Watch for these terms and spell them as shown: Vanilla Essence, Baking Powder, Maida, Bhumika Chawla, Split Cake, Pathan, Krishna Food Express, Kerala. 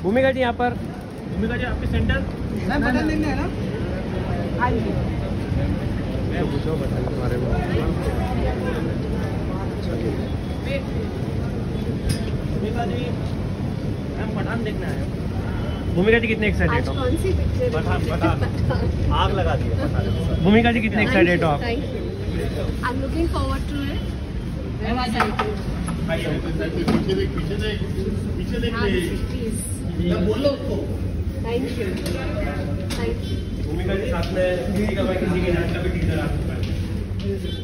भूमिका जी यहाँ पर भूमिका जी आपके सेंटर पटन लेने है ना? हाँ जी। मैं पूछो पटन के बारे में। भूमिका जी मैम पठान देखने आए हैं। भूमिका जी कितने एक्साइटेड हो? कौन सी पिक्चर? पठान पठान आग लगा दी है। भूमिका जी कितने एक्साइटेड हो आप? I am looking forward to it. पीछे देख प्लीज बोलो उसको। थैंक यू भूमिका जी साथ में किसी का भी टीचर आ चुका है।